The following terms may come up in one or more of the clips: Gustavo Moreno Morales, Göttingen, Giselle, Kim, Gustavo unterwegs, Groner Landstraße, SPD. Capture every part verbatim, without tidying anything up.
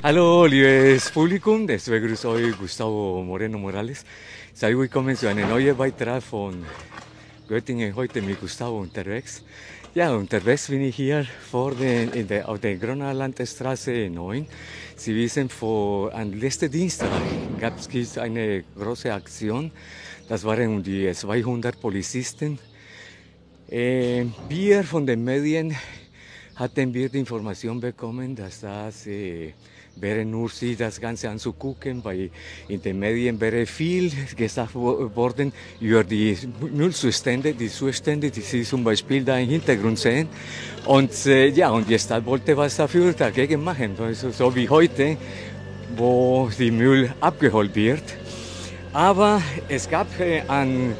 Hallo, liebes Publikum, ich begrüße euch Gustavo Moreno Morales. Sei willkommen zu einem neuen Beitrag von Göttingen heute mit Gustavo unterwegs. Ja, unterwegs bin ich hier vor den, in der, auf der Groner Landstraße neun. Sie wissen, vor, an letzten Dienstag gab es eine große Aktion. Das waren um die zweihundert Polizisten. Äh, wir von den Medien hatten wir die Information bekommen, dass das äh, wäre nur sie, das Ganze anzugucken, weil in den Medien wäre viel gesagt worden über die Müllzustände, die Zustände, die Sie zum Beispiel da im Hintergrund sehen. Und äh, ja, und die Stadt wollte was dafür dagegen machen, also, so wie heute, wo die Müll abgeholt wird. Aber es gab äh, an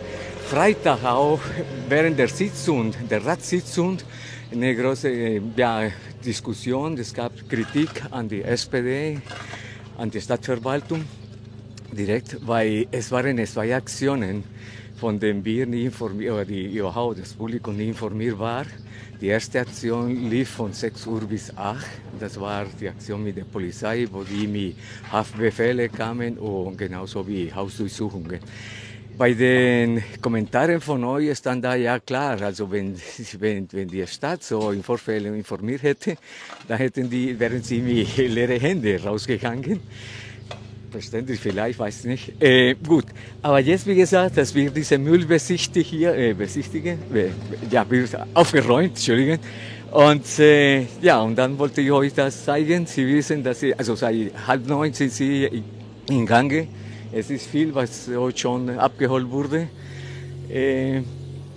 Freitag auch während der Sitzung, der Ratssitzung, eine große ja, Diskussion. Es gab Kritik an die S P D, an die Stadtverwaltung direkt, weil es waren zwei Aktionen, von denen wir nicht informiert, oder die überhaupt das Publikum nicht informiert war. Die erste Aktion lief von sechs Uhr bis acht Uhr. Das war die Aktion mit der Polizei, wo die mit Haftbefehle kamen und genauso wie Hausdurchsuchungen. Bei den Kommentaren von euch stand da, ja klar, also wenn, wenn, wenn die Stadt so im Vorfeld informiert hätte, dann hätten die, wären sie mit leeren Händen rausgegangen. Verständlich vielleicht, weiß nicht. Äh, gut, aber jetzt, wie gesagt, dass wir diese Müll besichtigen, hier, äh, besichtigen, äh, ja, wird aufgeräumt, Entschuldigung. Und äh, ja, und dann wollte ich euch das zeigen. Sie wissen, dass sie, also seit halb neun sind sie in Gange. Es ist viel, was heute schon abgeholt wurde. Äh,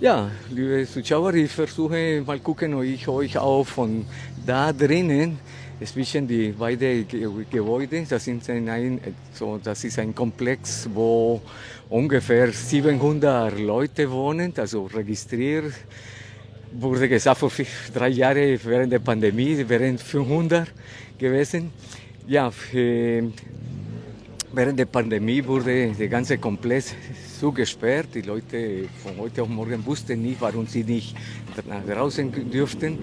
ja, liebe Zuschauer, ich versuche mal gucken, ob ich euch auch von da drinnen, zwischen die beiden Gebäude, das, sind ein, so, das ist ein Komplex, wo ungefähr siebenhundert Leute wohnen, also registriert. Wurde gesagt, vor drei Jahren während der Pandemie wären fünfhundert gewesen. Ja, für, während der Pandemie wurde der ganze Komplex zugesperrt. Die Leute von heute auf morgen wussten nicht, warum sie nicht nach draußen dürften.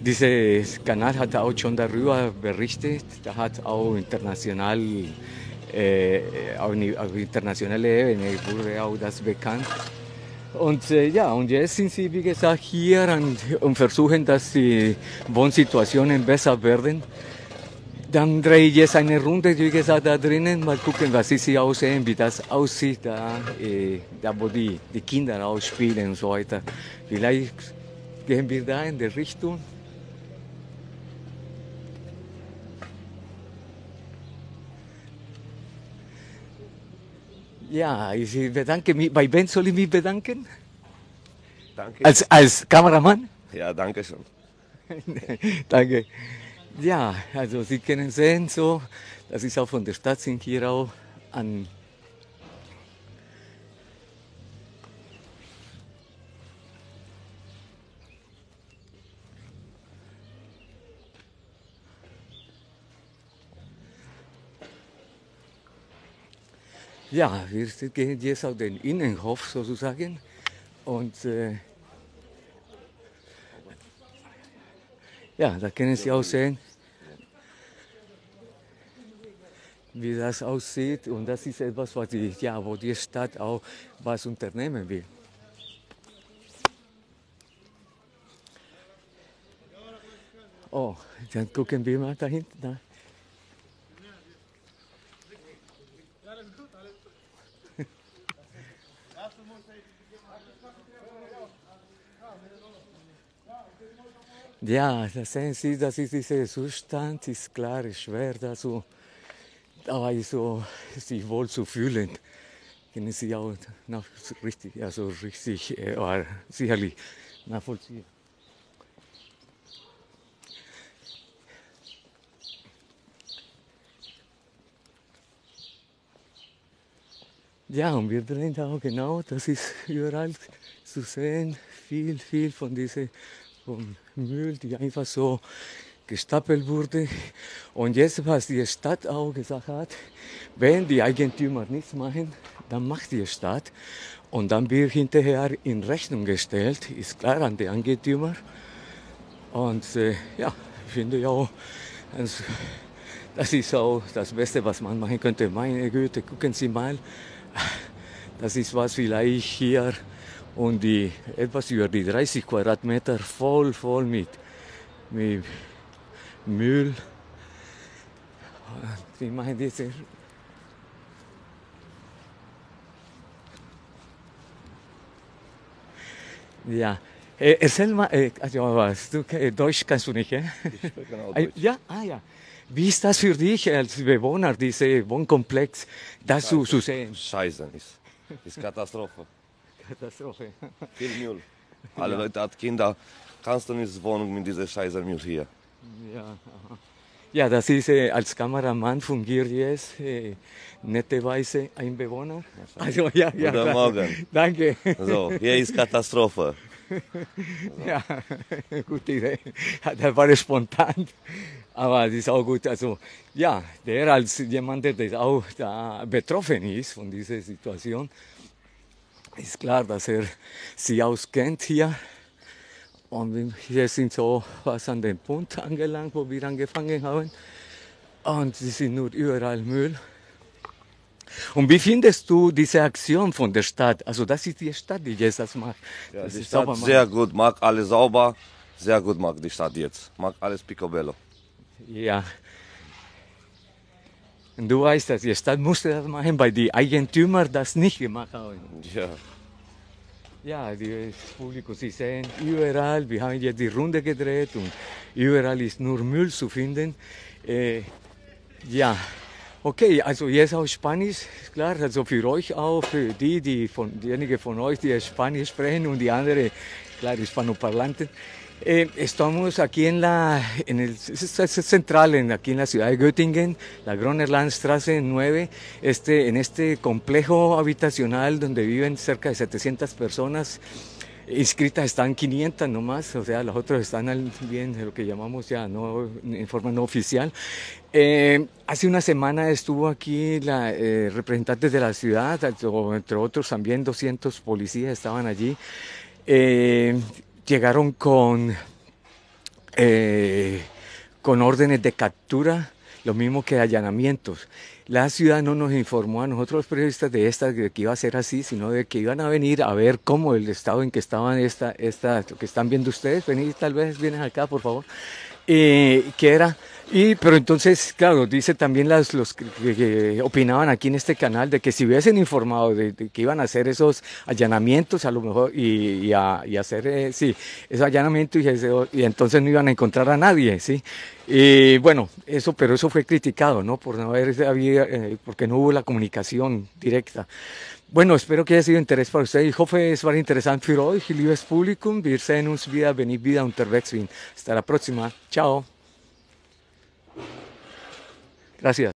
Dieser Kanal hat auch schon darüber berichtet. Da hat auch international, äh, auf internationaler Ebene wurde auch das bekannt. Und äh, ja, und jetzt sind sie, wie gesagt, hier und, und versuchen, dass die Wohnsituationen besser werden. Dann drehe ich jetzt eine Runde, wie gesagt, da drinnen. Mal gucken, was sie sich aussehen, wie das aussieht, da, äh, da wo die, die Kinder auch spielen und so weiter. Vielleicht gehen wir da in die Richtung. Ja, ich bedanke mich. Bei wem soll ich mich bedanken? Danke. Als, als Kameramann? Ja, danke schon. Danke. Ja, also Sie können sehen, so, das ist auch von der Stadt, sind hier auch an. Ja, wir gehen jetzt auf den Innenhof sozusagen und. Äh, Ja, da können Sie auch sehen, wie das aussieht. Und das ist etwas, was die, ja, wo die Stadt auch was unternehmen will. Oh, dann gucken wir mal da hinten. Ja, das sehen Sie, das ist dieser Zustand, ist klar, ist schwer, da so, aber so, sich wohl zu fühlen, können Sie auch nach, richtig, also richtig, äh, sicherlich nachvollziehen. Ja, und wir drehen da auch genau, das ist überall zu sehen, viel, viel von diesen von Müll, die einfach so gestapelt wurde. Und jetzt, was die Stadt auch gesagt hat, wenn die Eigentümer nichts machen, dann macht die Stadt. Und dann wird hinterher in Rechnung gestellt, ist klar, an die Eigentümer. Und äh, ja, finde ich auch, also, Das ist auch das Beste, was man machen könnte. Meine Güte, gucken Sie mal. Das ist was vielleicht hier und die, etwas über die dreißig Quadratmeter voll, voll mit, mit Müll. Die machen diese. Ja, äh, erzähl mal, äh, was, du, äh, Deutsch kannst du nicht, äh? Ich spreche genau Deutsch. Ja, ah ja. Wie ist das für dich als Bewohner, dieser Wohnkomplex, das Scheiße. zu sehen? Scheiße, ist, ist Katastrophe. Katastrophe. Viel Müll. Alle ja. Leute hat Kinder, kannst du nicht wohnen mit dieser Scheiße Müll hier. Ja, ja, das ist, äh, als Kameramann fungiert jetzt äh, netterweise ein Bewohner. Also, ja, ja, guten Morgen. Danke. So, hier ist Katastrophe. So. Ja, gute Idee. Das war spontan. Aber das ist auch gut. Also, ja, der als jemand, der auch da betroffen ist von dieser Situation, ist klar, dass er sich auskennt hier. Und wir sind so was an dem Punkt angelangt, wo wir angefangen haben. Und es sind nur überall Müll. Und wie findest du diese Aktion von der Stadt? Also das ist die Stadt, die jetzt das macht. Ja, das die ist Stadt sauber sehr gut, macht alles sauber. Sehr gut macht die Stadt jetzt. Macht alles picobello. Ja. Und du weißt, dass die Stadt musste das machen, weil die Eigentümer das nicht gemacht haben. Ja. Ja, das Publikum, Sie sehen, überall, wir haben jetzt die Runde gedreht und überall ist nur Müll zu finden. Äh, ja, okay, also jetzt auf Spanisch, klar, also für euch auch, für die, die von, diejenigen von euch, die Spanisch sprechen und die anderen, klar, Hispanoparlanten. Eh, estamos aquí en la en el, es, es central, en, aquí en la ciudad de Göttingen, la Groner Landstraße nueve, este, en este complejo habitacional donde viven cerca de setecientas personas, inscritas están quinientas nomás, o sea, las otras están al, bien, lo que llamamos ya no en forma no oficial. Eh, hace una semana estuvo aquí la, eh, representantes de la ciudad, entre otros también doscientos policías estaban allí. Eh, Llegaron con, eh, con órdenes de captura, lo mismo que allanamientos. La ciudad no nos informó a nosotros los periodistas de esta, de que iba a ser así, sino de que iban a venir a ver cómo el estado en que estaban esta, esta, lo que están viendo ustedes, venid tal vez, vienen acá por favor, eh, que era... Y, pero entonces, claro, dice también las, los que, que opinaban aquí en este canal de que si hubiesen informado de, de que iban a hacer esos allanamientos, a lo mejor, y, y, a, y hacer, eh, sí, esos allanamientos, y, ese, y entonces no iban a encontrar a nadie, ¿sí? Y bueno, eso, pero eso fue criticado, ¿no? Por no haber habido, eh, porque no hubo la comunicación directa. Bueno, espero que haya sido interés para ustedes. Ich hoffe, es war interessant für euch, liebes Publikum. Wir sehen uns wieder, wenn ich wieder unterwegs bin. Hasta la próxima. Ciao. Gracias.